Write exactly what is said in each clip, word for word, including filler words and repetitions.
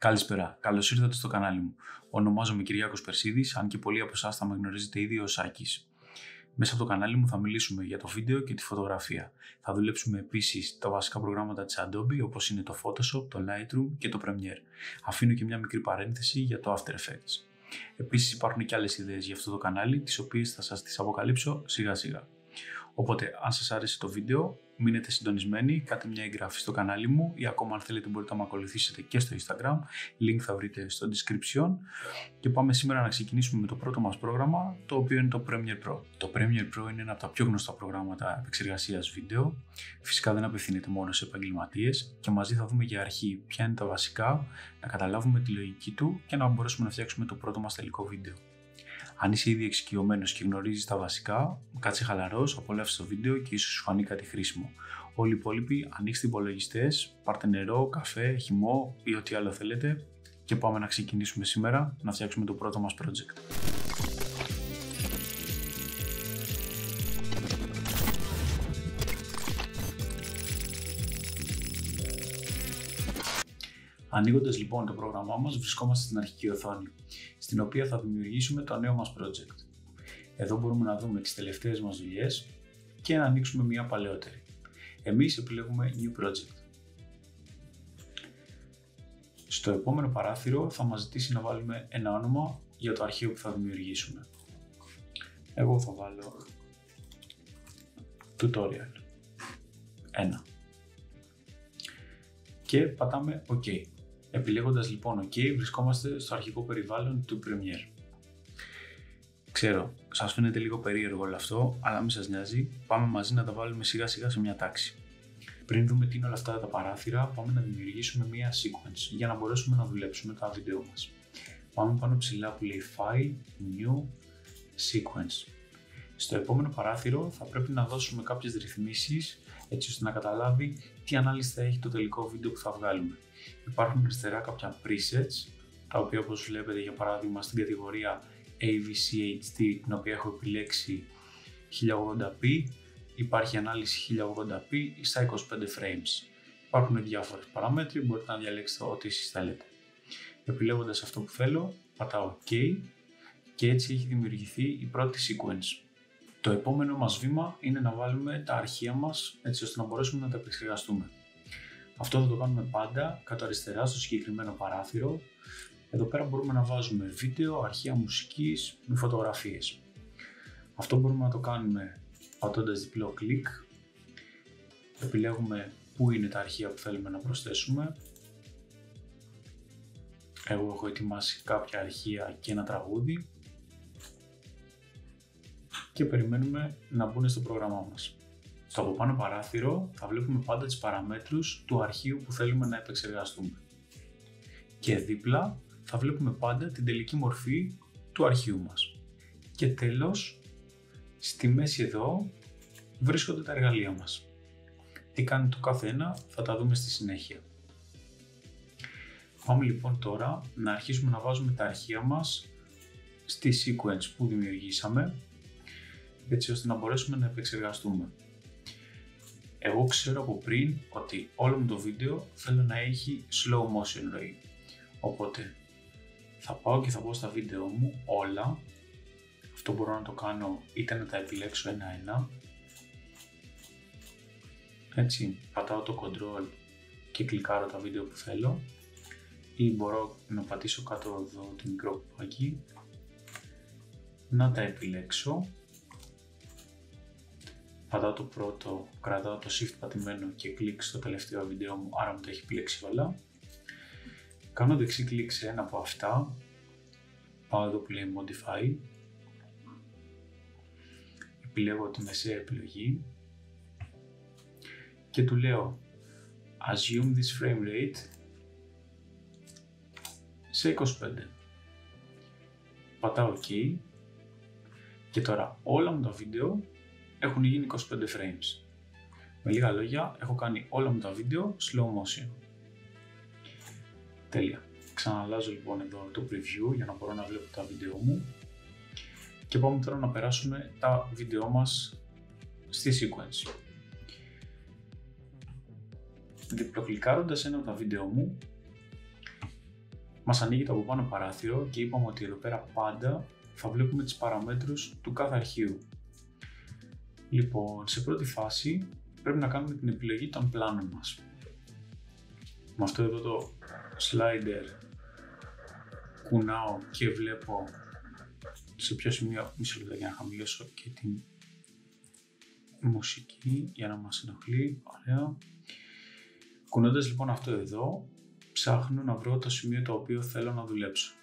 Καλησπέρα, καλώς ήρθατε στο κανάλι μου. Ονομάζομαι Κυριάκος Περσίδης, αν και πολλοί από εσάς θα με γνωρίζετε ήδη ως Άκης. Μέσα από το κανάλι μου θα μιλήσουμε για το βίντεο και τη φωτογραφία. Θα δουλέψουμε επίσης τα βασικά προγράμματα της Adobe, όπως είναι το Photoshop, το Lightroom και το Premiere. Αφήνω και μια μικρή παρένθεση για το After Effects. Επίσης υπάρχουν και άλλες ιδέες για αυτό το κανάλι, τις οποίες θα σας τις αποκαλύψω σιγά σιγά. Οπότε, αν σας άρεσε το βίντεο, μείνετε συντονισμένοι, κάντε μια εγγραφή στο κανάλι μου ή ακόμα αν θέλετε μπορείτε να με ακολουθήσετε και στο Instagram, link θα βρείτε στο description. Και πάμε σήμερα να ξεκινήσουμε με το πρώτο μας πρόγραμμα, το οποίο είναι το Premiere Pro. Το Premiere Pro είναι ένα από τα πιο γνωστά προγράμματα επεξεργασίας βίντεο. Φυσικά δεν απευθύνεται μόνο σε επαγγελματίες και μαζί θα δούμε για αρχή ποια είναι τα βασικά, να καταλάβουμε τη λογική του και να μπορέσουμε να φτιάξουμε το πρώτο μας τελικό βίντεο. Αν είσαι ήδη εξοικειωμένος και γνωρίζεις τα βασικά, κάτσε χαλαρός, απολαύσε το βίντεο και ίσως σου φανεί κάτι χρήσιμο. Όλοι οι υπόλοιποι, ανοίξτε υπολογιστές, πάρτε νερό, καφέ, χυμό ή ό,τι άλλο θέλετε και πάμε να ξεκινήσουμε σήμερα να φτιάξουμε το πρώτο μας project. Ανοίγοντας λοιπόν το πρόγραμμά μας, βρισκόμαστε στην αρχική οθόνη, στην οποία θα δημιουργήσουμε το νέο μας project. Εδώ μπορούμε να δούμε τις τελευταίες μας δουλειές και να ανοίξουμε μια παλαιότερη. Εμείς επιλέγουμε New Project. Στο επόμενο παράθυρο θα μας ζητήσει να βάλουμε ένα όνομα για το αρχείο που θα δημιουργήσουμε. Εγώ θα βάλω Tutorial ένα και πατάμε OK. Επιλέγοντας λοιπόν OK, βρισκόμαστε στο αρχικό περιβάλλον του Premiere. Ξέρω, σας φαίνεται λίγο περίεργο όλο αυτό, αλλά μην σας νοιάζει, πάμε μαζί να τα βάλουμε σιγά σιγά σε μια τάξη. Πριν δούμε τι είναι όλα αυτά τα παράθυρα, πάμε να δημιουργήσουμε μια sequence για να μπορέσουμε να δουλέψουμε τα βίντεο μας. Πάμε πάνω ψηλά που λέει File, New, Sequence. Στο επόμενο παράθυρο θα πρέπει να δώσουμε κάποιες ρυθμίσεις έτσι ώστε να καταλάβει τι ανάλυση θα έχει το τελικό βίντεο που θα βγάλουμε. Υπάρχουν αριστερά κάποια presets, τα οποία όπως βλέπετε για παράδειγμα στην κατηγορία έι βι σι έιτς ντι, την οποία έχω επιλέξει χίλια ογδόντα πι, υπάρχει ανάλυση χίλια ογδόντα πι ή στα είκοσι πέντε frames. Υπάρχουν διάφορες παραμέτροι, μπορείτε να διαλέξετε ό,τι εσείς θέλετε. Επιλέγοντας αυτό που θέλω, πατάω OK και έτσι έχει δημιουργηθεί η πρώτη sequence. Το επόμενο μας βήμα είναι να βάλουμε τα αρχεία μας έτσι ώστε να μπορέσουμε να τα επεξεργαστούμε. Αυτό θα το κάνουμε πάντα κάτω αριστερά στο συγκεκριμένο παράθυρο. Εδώ πέρα μπορούμε να βάζουμε βίντεο, αρχεία μουσικής με φωτογραφίες. Αυτό μπορούμε να το κάνουμε πατώντας διπλό κλικ. Επιλέγουμε πού είναι τα αρχεία που θέλουμε να προσθέσουμε. Εγώ έχω ετοιμάσει κάποια αρχεία και ένα τραγούδι. Και περιμένουμε να μπουν στο πρόγραμμά μας. Στο από πάνω παράθυρο θα βλέπουμε πάντα τις παραμέτρους του αρχείου που θέλουμε να επεξεργαστούμε. Και δίπλα θα βλέπουμε πάντα την τελική μορφή του αρχείου μας. Και τέλος, στη μέση εδώ βρίσκονται τα εργαλεία μας. Τι κάνει το κάθε ένα θα τα δούμε στη συνέχεια. Πάμε λοιπόν τώρα να αρχίσουμε να βάζουμε τα αρχεία μας στη sequence που δημιουργήσαμε, έτσι ώστε να μπορέσουμε να επεξεργαστούμε. Εγώ ξέρω από πριν ότι όλο μου το βίντεο θέλω να έχει slow motion ροή. Οπότε θα πάω και θα πω στα βίντεο μου όλα. Αυτό μπορώ να το κάνω είτε να τα επιλέξω ένα-ένα. Έτσι, πατάω το control και κλικάρω τα βίντεο που θέλω. Ή μπορώ να πατήσω κάτω εδώ το μικρό κουμπάκι, να τα επιλέξω. Πατάω το πρώτο, κρατάω το shift πατημένο και κλικ στο τελευταίο βίντεο μου, άρα μου το έχει επιλέξει όλα. Κάνω δεξί κλικ σε ένα από αυτά, πάω εδώ που λέει Modify, επιλέγω τη μεσαία επιλογή και του λέω Assume this frame rate σε είκοσι πέντε. Πατάω OK και τώρα όλα μου τα βίντεο έχουν γίνει είκοσι πέντε frames. Με λίγα λόγια, έχω κάνει όλα μου τα βίντεο slow motion. Τέλεια. Ξαναλλάζω λοιπόν εδώ το preview για να μπορώ να βλέπω τα βίντεο μου και πάμε τώρα να περάσουμε τα βίντεο μας στη sequence. Διπλοκλικάροντας ένα από τα βίντεο μου μας ανοίγει το από πάνω παράθυρο και είπαμε ότι εδώ πέρα πάντα θα βλέπουμε τις παραμέτρους του κάθε αρχείου. Λοιπόν, σε πρώτη φάση πρέπει να κάνουμε την επιλογή των πλάνων μας. Με αυτό εδώ το slider κουνάω και βλέπω σε ποιο σημείο, μισό λεπτό για να χαμηλώσω και την μουσική για να μας ενοχλεί, ωραία. Κουνώντας λοιπόν αυτό εδώ, ψάχνω να βρω το σημείο το οποίο θέλω να δουλέψω.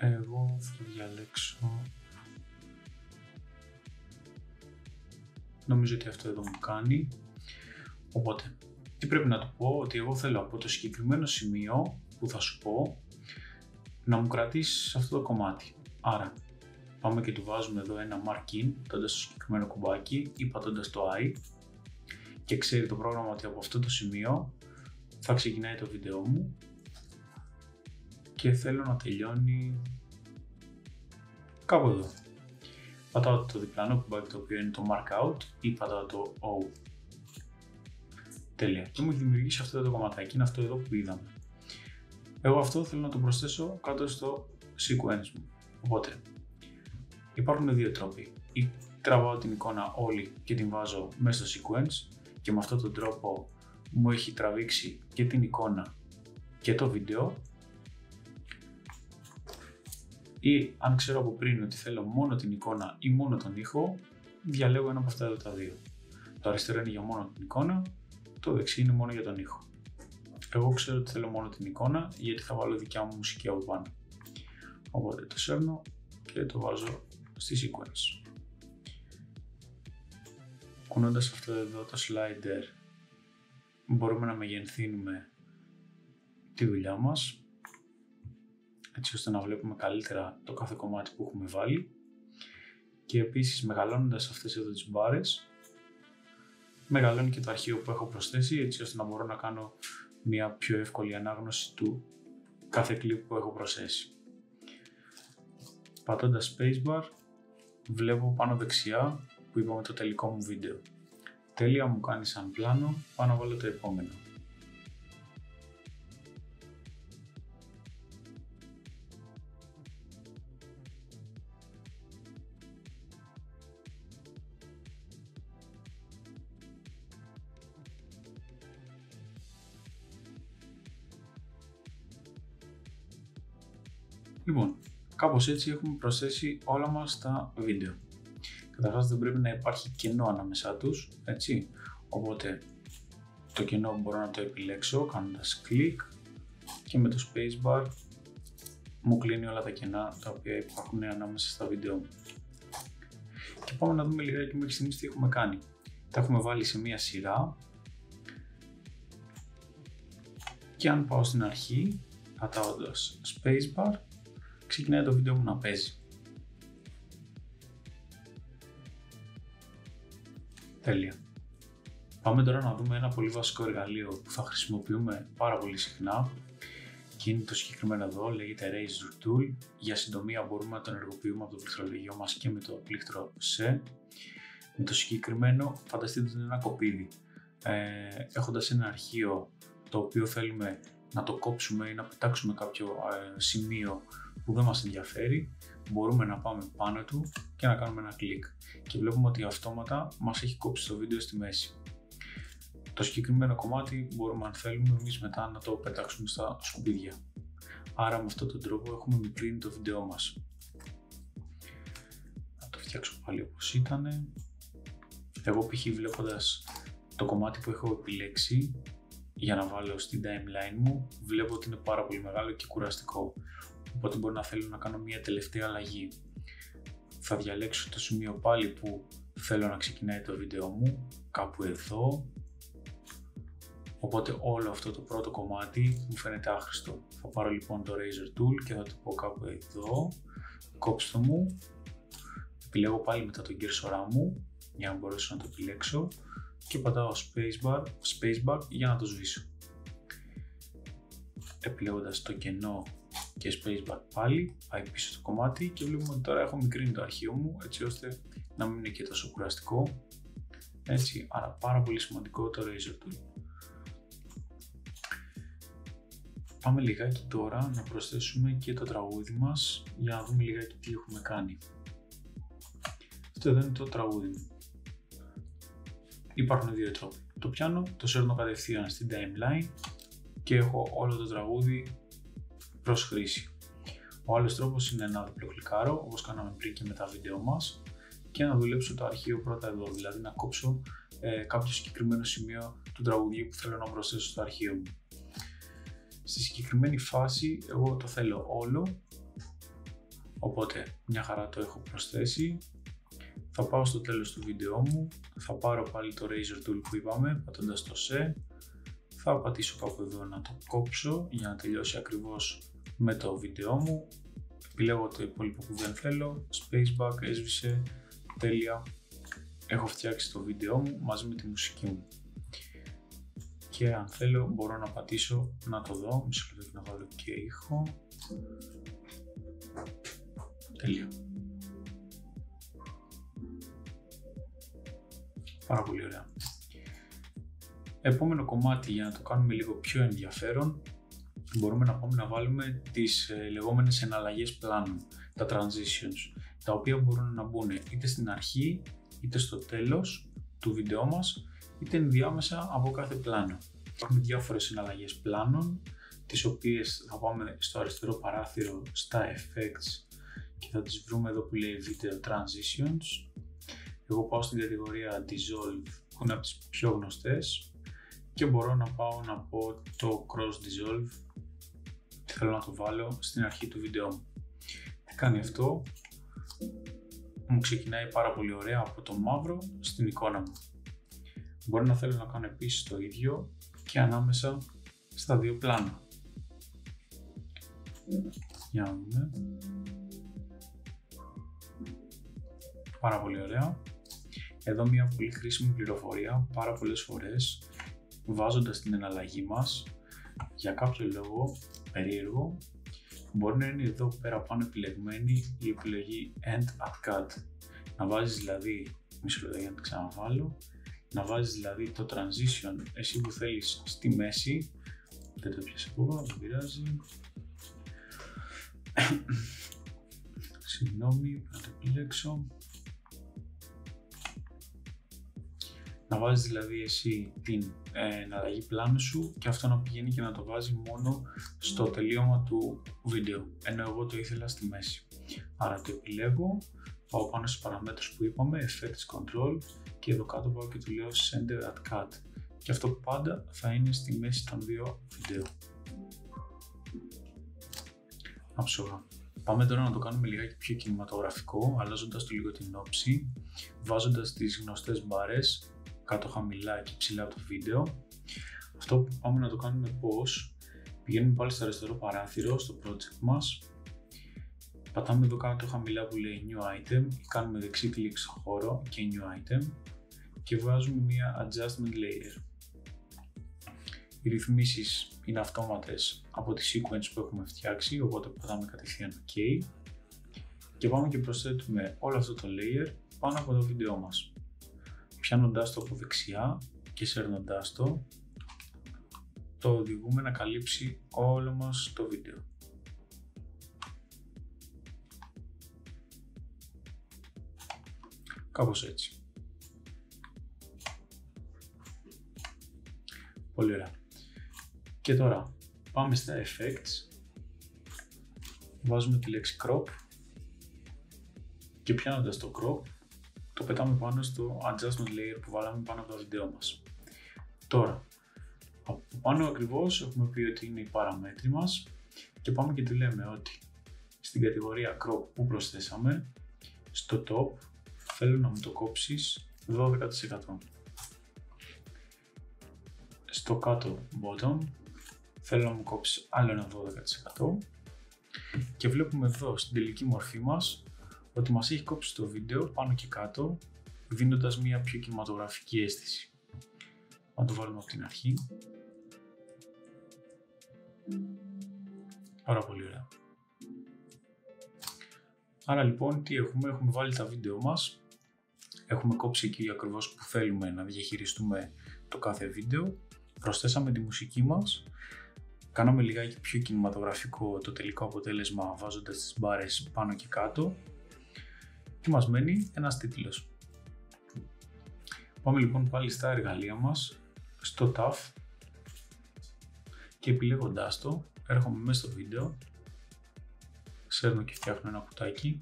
Εγώ θα διαλέξω... Νομίζω ότι αυτό εδώ μου κάνει. Οπότε, τι πρέπει να του πω, ότι εγώ θέλω από το συγκεκριμένο σημείο που θα σου πω να μου κρατήσεις αυτό το κομμάτι. Άρα, πάμε και του βάζουμε εδώ ένα mark in, πατώντας το συγκεκριμένο κουμπάκι ή πατώντας το I, και ξέρει το πρόγραμμα ότι από αυτό το σημείο θα ξεκινάει το βίντεο μου και θέλω να τελειώνει κάπου εδώ. Πατάω το διπλανό κουμπάκι το οποίο είναι το mark out ή πατάω το O. Τέλεια. Και μου έχει δημιουργήσει αυτό το κομματάκι, είναι αυτό εδώ που είδαμε. Εγώ αυτό θέλω να το προσθέσω κάτω στο sequence μου. Οπότε υπάρχουν δύο τρόποι. Ή τραβάω την εικόνα όλη και την βάζω μέσα στο sequence και με αυτόν τον τρόπο μου έχει τραβήξει και την εικόνα και το βίντεο. Ή αν ξέρω από πριν ότι θέλω μόνο την εικόνα ή μόνο τον ήχο, διαλέγω ένα από αυτά εδώ τα δύο. Το αριστερό είναι για μόνο την εικόνα, το δεξί είναι μόνο για τον ήχο. Εγώ ξέρω ότι θέλω μόνο την εικόνα γιατί θα βάλω δικιά μου μουσική από πάνω. Οπότε το σέρνω και το βάζω στη sequence. Κουνώντας αυτό εδώ το slider μπορούμε να μεγενθύνουμε τη δουλειά μας, έτσι ώστε να βλέπουμε καλύτερα το κάθε κομμάτι που έχουμε βάλει, και επίσης μεγαλώνοντας αυτές εδώ τις μπάρες μεγαλώνει και το αρχείο που έχω προσθέσει, έτσι ώστε να μπορώ να κάνω μια πιο εύκολη ανάγνωση του κάθε κλιπ που έχω προσθέσει. Πατώντας spacebar βλέπω πάνω δεξιά που είπαμε το τελικό μου βίντεο. Τέλεια, μου κάνει σαν πλάνο, πάω να βάλω το επόμενο. Λοιπόν, κάπως έτσι έχουμε προσθέσει όλα μας τα βίντεο. Καταρχάς δεν πρέπει να υπάρχει κενό ανάμεσά τους, έτσι. Οπότε το κενό μπορώ να το επιλέξω κάνοντας κλικ και με το spacebar μου κλείνει όλα τα κενά τα οποία υπάρχουν ανάμεσα στα βίντεο μου. Και πάμε να δούμε λιγάκι μέχρι στιγμής τι έχουμε κάνει. Τα έχουμε βάλει σε μία σειρά και αν πάω στην αρχή, πατάοντας spacebar, ξεκινάει το βίντεο μου να παίζει. Τέλεια. Πάμε τώρα να δούμε ένα πολύ βασικό εργαλείο που θα χρησιμοποιούμε πάρα πολύ συχνά και είναι το συγκεκριμένο εδώ, λέγεται Razor Tool. Για συντομία μπορούμε να τον ενεργοποιούμε από το πληκτρολογιό μας και με το πλήκτρο C. Με το συγκεκριμένο φανταστείτε ότι είναι ένα κοπίδι. Ε, έχοντας ένα αρχείο το οποίο θέλουμε να το κόψουμε ή να πετάξουμε κάποιο ε, σημείο που δεν μας ενδιαφέρει, μπορούμε να πάμε πάνω του και να κάνουμε ένα κλικ και βλέπουμε ότι αυτόματα μας έχει κόψει το βίντεο στη μέση. Το συγκεκριμένο κομμάτι μπορούμε, αν θέλουμε, εμείς μετά να το πετάξουμε στα σκουπίδια. Άρα με αυτόν τον τρόπο έχουμε μικρύνει το βίντεό μας. Να το φτιάξω πάλι όπως ήταν. Εγώ π.χ. βλέποντας το κομμάτι που έχω επιλέξει για να βάλω στην timeline μου, βλέπω ότι είναι πάρα πολύ μεγάλο και κουραστικό. Οπότε μπορώ να θέλω να κάνω μια τελευταία αλλαγή. Θα διαλέξω το σημείο πάλι που θέλω να ξεκινάει το βίντεο μου, κάπου εδώ. Οπότε όλο αυτό το πρώτο κομμάτι μου φαίνεται άχρηστο. Θα πάρω λοιπόν το Razor Tool και θα το πω κάπου εδώ, κόψω μου. Επιλέγω πάλι μετά τον κέρσορά μου για να μπορέσω να το επιλέξω και πατάω spacebar, spacebar για να το σβήσω. Επιλέγοντας το κενό και spacebar πάλι, πάει πίσω στο κομμάτι και βλέπουμε ότι τώρα έχω μικρύνει το αρχείο μου, έτσι ώστε να μην είναι και τόσο κουραστικό. Έτσι, άρα πάρα πολύ σημαντικό το Razor Tool. Πάμε λιγάκι τώρα να προσθέσουμε και το τραγούδι μας για να δούμε λιγάκι τι έχουμε κάνει. Αυτό εδώ είναι το τραγούδι μου. Υπάρχουν δύο τρόποι. Το πιάνω, το σέρνω κατευθείαν στην timeline και έχω όλο το τραγούδι προς χρήση. Ο άλλος τρόπος είναι να διπλοκλικάρω, όπως κάναμε πριν και με τα βίντεο μας, και να δουλέψω το αρχείο πρώτα εδώ, δηλαδή να κόψω ε, κάποιο συγκεκριμένο σημείο του τραγουδιού που θέλω να προσθέσω στο αρχείο μου. Στη συγκεκριμένη φάση εγώ το θέλω όλο, οπότε μια χαρά το έχω προσθέσει. Θα πάω στο τέλος του βίντεο μου, θα πάρω πάλι το Razor Tool που είπαμε, πατώντας το σε, θα πατήσω κάπου εδώ να το κόψω για να τελειώσει ακριβώς με το βίντεο μου. Επιλέγω το υπόλοιπο που δεν θέλω, Spaceback, έσβησε, τέλεια. Έχω φτιάξει το βίντεο μου μαζί με τη μουσική μου. Και αν θέλω μπορώ να πατήσω να το δω, μισό λεπτό να βάλω και ήχο. Τέλεια. Πάρα πολύ ωραία. Επόμενο κομμάτι, για να το κάνουμε λίγο πιο ενδιαφέρον, μπορούμε να πάμε να βάλουμε τις λεγόμενες εναλλαγές πλάνων, τα transitions, τα οποία μπορούν να μπουν είτε στην αρχή, είτε στο τέλος του βίντεο μας, είτε ενδιάμεσα από κάθε πλάνο. Υπάρχουν διάφορες εναλλαγές πλάνων, τις οποίες θα πάμε στο αριστερό παράθυρο στα Effects και θα τις βρούμε εδώ που λέει Video Transitions. Εγώ πάω στην κατηγορία Dissolve, που είναι από τις πιο γνωστές, και μπορώ να πάω να πω το Cross Dissolve, θέλω να το βάλω στην αρχή του βίντεο μου. Τι κάνει αυτό? Μου ξεκινάει πάρα πολύ ωραία από το μαύρο στην εικόνα μου. Μπορώ να θέλω να κάνω επίσης το ίδιο και ανάμεσα στα δύο πλάνα. Για να δούμε. Πάρα πολύ ωραία. Εδώ μια πολύ χρήσιμη πληροφορία, πάρα πολλές φορές βάζοντας την εναλλαγή μας, για κάποιο λόγο περίεργο, μπορεί να είναι εδώ πέρα πάνω επιλεγμένη η επιλογή End at Cut. Να βάζεις δηλαδή, μισό λεπτό για να την ξαναβάλω, να βάζεις δηλαδή το transition εσύ που θέλεις στη μέση. Δεν το πιάσε ακόμα, δεν πειράζει. Συγγνώμη, πρέπει να το επιλέξω. Να βάζεις δηλαδή εσύ την ε, εναλλαγή πλάνου σου και αυτό να πηγαίνει και να το βάζει μόνο στο τελείωμα του βίντεο, ενώ εγώ το ήθελα στη μέση. Άρα το επιλέγω, πάω πάνω στους παραμέτρους που είπαμε, Effects Control, και εδώ κάτω πάω και του λέω Center at Cut, και αυτό πάντα θα είναι στη μέση των δύο βίντεο. Άψογα. Πάμε τώρα να το κάνουμε λιγάκι πιο κινηματογραφικό, αλλάζοντας του λίγο την όψη, βάζοντας τις γνωστές μπάρες κάτω χαμηλά και ψηλά από το βίντεο. Αυτό που πάμε να το κάνουμε πώς? Πηγαίνουμε πάλι στο αριστερό παράθυρο, στο project μας. Πατάμε εδώ κάτω χαμηλά που λέει New Item, κάνουμε δεξί κλικ στο χώρο και New Item και βάζουμε μια Adjustment Layer. Οι ρυθμίσεις είναι αυτόματες από τη sequence που έχουμε φτιάξει, οπότε πατάμε κατευθείαν OK και πάμε και προσθέτουμε όλο αυτό το layer πάνω από το βίντεο μας. Πιάνοντάς το από δεξιά και σέρνοντάς το, το οδηγούμε να καλύψει όλο μας το βίντεο. Κάπως έτσι. Πολύ ωραία. Και τώρα πάμε στα Effects, βάζουμε τη λέξη Crop και πιάνοντας το Crop το πετάμε πάνω στο Adjustment Layer που βάλαμε πάνω από το βίντεο μας. Τώρα, από πάνω ακριβώς έχουμε πει ότι είναι οι παραμέτροι μας και πάμε και τη λέμε ότι στην κατηγορία Crop που προσθέσαμε, στο Top θέλω να μου το κόψεις δώδεκα τοις εκατό. Στο κάτω Bottom θέλω να μου κόψεις άλλο ένα δώδεκα τοις εκατό και βλέπουμε εδώ στην τελική μορφή μας ότι μας έχει κόψει το βίντεο πάνω και κάτω, δίνοντας μια πιο κινηματογραφική αίσθηση. Να το βάλουμε από την αρχή. Πάρα πολύ ωραία. Άρα λοιπόν τι έχουμε? Έχουμε βάλει τα βίντεο μας, έχουμε κόψει εκεί ακριβώς που θέλουμε να διαχειριστούμε το κάθε βίντεο, προσθέσαμε τη μουσική μας, Κάναμε λιγάκι πιο κινηματογραφικό το τελικό αποτέλεσμα βάζοντας τις μπάρες πάνω και κάτω και μας μένει ένας τίτλος. Πάμε λοιπόν πάλι στα εργαλεία μας, στο T A F και επιλέγοντάς το έρχομαι μέσα στο βίντεο, σέρνω και φτιάχνω ένα κουτάκι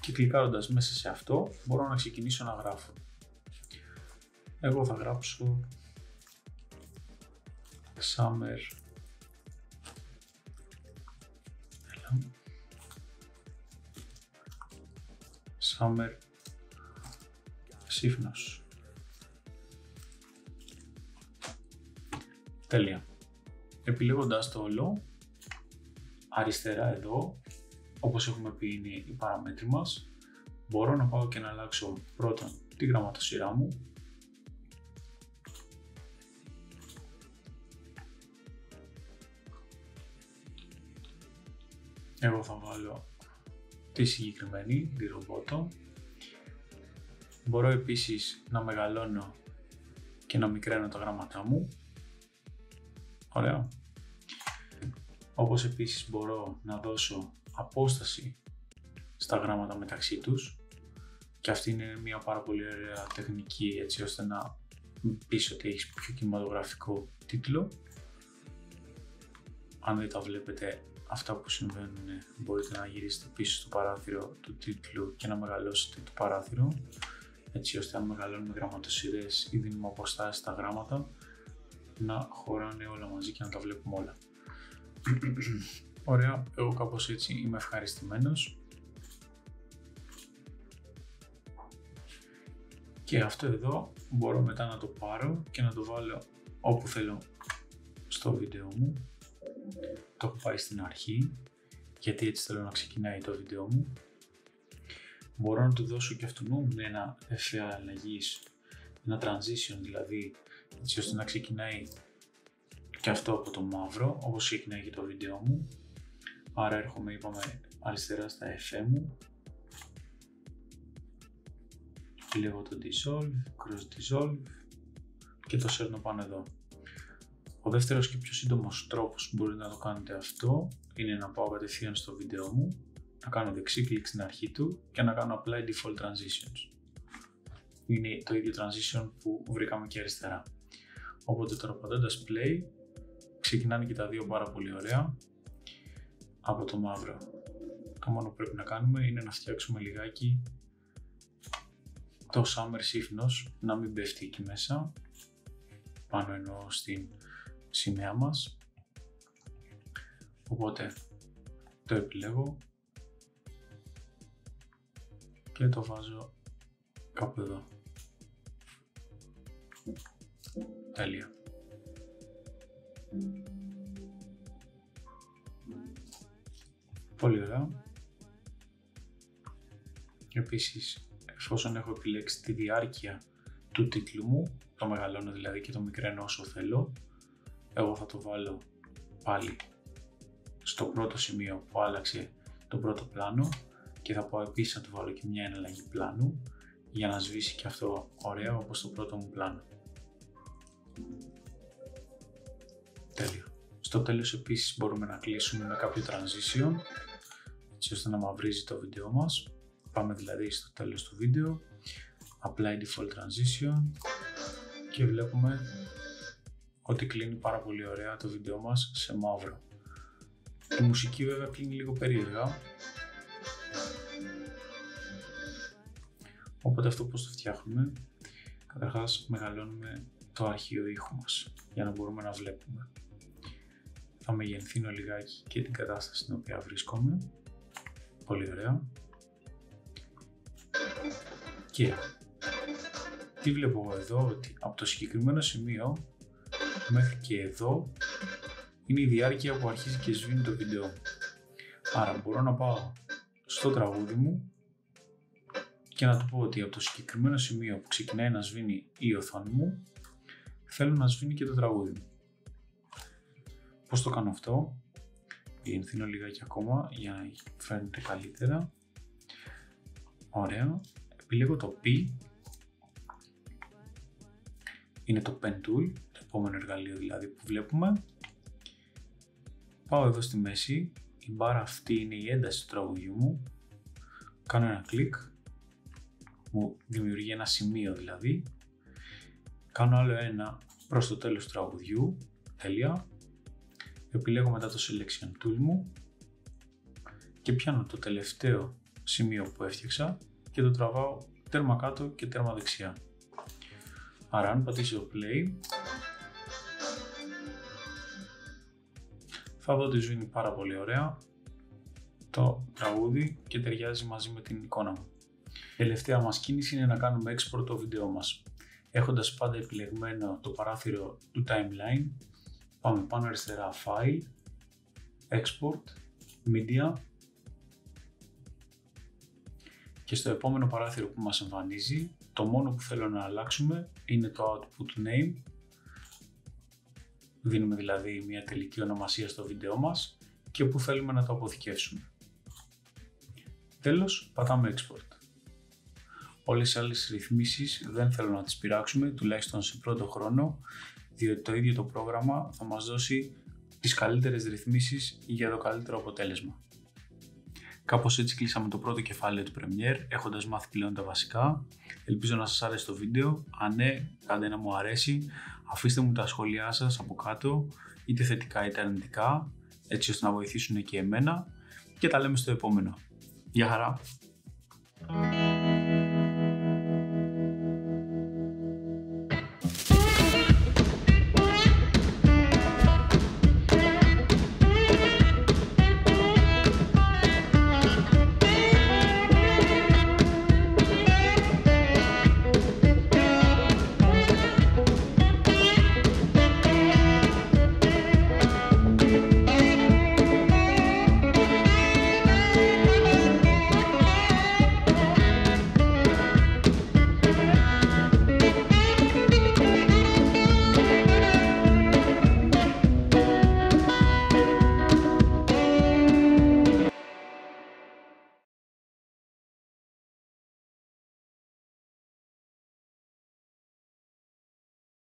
και κλικάροντας μέσα σε αυτό μπορώ να ξεκινήσω να γράφω. Εγώ θα γράψω summer, Έλα. summer σύφνος. Τέλεια. Επιλέγοντας το όλο, αριστερά εδώ, όπως έχουμε πει είναι οι παραμέτροι μας, μπορώ να πάω και να αλλάξω πρώτον τη γραμματοσυρά μου, εγώ θα βάλω τη συγκεκριμένη, τη ρομπότο. Μπορώ επίσης να μεγαλώνω και να μικραίνω τα γράμματά μου. Ωραία. Όπως επίσης μπορώ να δώσω απόσταση στα γράμματα μεταξύ τους και αυτή είναι μια πάρα πολύ ωραία τεχνική έτσι ώστε να πεις ότι έχεις πιο κινηματογραφικό τίτλο. Αν δεν τα βλέπετε αυτά που συμβαίνουν, μπορείτε να γυρίσετε πίσω στο παράθυρο του τίτλου και να μεγαλώσετε το παράθυρο έτσι ώστε αν μεγαλώνουμε γραμματοσυρές ή δίνουμε αποστάσεις στα γράμματα να χωράνε όλα μαζί και να τα βλέπουμε όλα. Ωραία, εγώ κάπως έτσι είμαι ευχαριστημένος. Και αυτό εδώ μπορώ μετά να το πάρω και να το βάλω όπου θέλω στο βίντεο μου. Το έχω πάει στην αρχή, γιατί έτσι θέλω να ξεκινάει το βίντεο μου. Μπορώ να του δώσω και αυτού με ένα εφέ αλλαγής, ένα transition δηλαδή, έτσι ώστε να ξεκινάει και αυτό από το μαύρο, όπως ξεκινάει και το βίντεο μου. Άρα έρχομαι, είπαμε, αριστερά στα εφέ μου. Επιλέγω το Dissolve, Cross Dissolve και το σέρνω πάνω εδώ. Ο δεύτερος και πιο σύντομος τρόπος που μπορείτε να το κάνετε αυτό είναι να πάω κατευθείαν στο βίντεο μου, να κάνω δεξί κλικ στην αρχή του και να κάνω Apply Default Transitions. Είναι το ίδιο transition που βρήκαμε και αριστερά. Οπότε τώρα πατώντας play ξεκινάνε και τα δύο πάρα πολύ ωραία από το μαύρο. Το μόνο που πρέπει να κάνουμε είναι να φτιάξουμε λιγάκι το summer σύφνος, να μην πέφτει εκεί μέσα, πάνω εννοώ στην σημαία μας. Οπότε το επιλέγω και το βάζω κάπου εδώ. Τέλεια. Πολύ ωραία. Επίσης, εφόσον έχω επιλέξει τη διάρκεια του τίτλου μου, το μεγαλώνω δηλαδή και το μικραίνω όσο θέλω, εγώ θα το βάλω πάλι στο πρώτο σημείο που άλλαξε το πρώτο πλάνο και θα πάω επίσης να του βάλω και μια εναλλαγή πλάνου για να σβήσει και αυτό ωραίο όπως το πρώτο μου πλάνο. Τέλειο. Στο τέλος επίσης μπορούμε να κλείσουμε με κάποιο transition έτσι ώστε να μαυρίζει το βίντεο μας. Πάμε δηλαδή στο τέλος του βίντεο, Apply Default Transition και βλέπουμε ότι κλείνει πάρα πολύ ωραία το βίντεο μας σε μαύρο. Η μουσική βέβαια κλείνει λίγο περίεργα, οπότε αυτό πώς το φτιάχνουμε? Καταρχάς μεγαλώνουμε το αρχείο ήχου μας για να μπορούμε να βλέπουμε. Θα μεγενθύνω λιγάκι και την κατάσταση στην οποία βρίσκομαι. Πολύ ωραία. Και τι βλέπω εγώ εδώ? Ότι από το συγκεκριμένο σημείο μέχρι και εδώ είναι η διάρκεια που αρχίζει και σβήνει το βίντεο. Άρα μπορώ να πάω στο τραγούδι μου και να του πω ότι από το συγκεκριμένο σημείο που ξεκινάει να σβήνει η οθόνη μου, θέλω να σβήνει και το τραγούδι μου. Πώς το κάνω αυτό? Ενθύνω λιγάκι ακόμα για να φαίνεται καλύτερα. Ωραία. Επιλέγω το P είναι το Pen tool, το επόμενο εργαλείο δηλαδή που βλέπουμε. Πάω εδώ στη μέση, η μπάρα αυτή είναι η ένταση του τραγουδιού μου, κάνω ένα κλικ, μου δημιουργεί ένα σημείο δηλαδή, κάνω άλλο ένα προς το τέλος του τραγουδιού, τέλεια, επιλέγω μετά το Selection Tool μου και πιάνω το τελευταίο σημείο που έφτιαξα και το τραβάω τέρμα κάτω και τέρμα δεξιά. Άρα αν πατήσω το play θα δω ότι ζούνει πάρα πολύ ωραία το τραγούδι και ταιριάζει μαζί με την εικόνα μου. Η τελευταία μας κίνηση είναι να κάνουμε export το βίντεο μας. Έχοντας πάντα επιλεγμένο το παράθυρο του Timeline, πάμε πάνω αριστερά File, Export, Media και στο επόμενο παράθυρο που μας εμφανίζει, το μόνο που θέλω να αλλάξουμε είναι το Output Name. Δίνουμε δηλαδή μια τελική ονομασία στο βίντεο μας και που θέλουμε να το αποθηκεύσουμε. Τέλος, πατάμε Export. Όλες οι άλλες ρυθμίσεις δεν θέλω να τις πειράξουμε, τουλάχιστον σε πρώτο χρόνο, διότι το ίδιο το πρόγραμμα θα μας δώσει τις καλύτερες ρυθμίσεις για το καλύτερο αποτέλεσμα. Κάπως έτσι κλείσαμε το πρώτο κεφάλαιο του Premiere, έχοντας μάθει πλέον τα βασικά. Ελπίζω να σας άρεσε το βίντεο. Αν ναι, κάντε ένα μου αρέσει, αφήστε μου τα σχόλιά σας από κάτω, είτε θετικά είτε αρνητικά, έτσι ώστε να βοηθήσουν και εμένα. Και τα λέμε στο επόμενο. Γεια χαρά!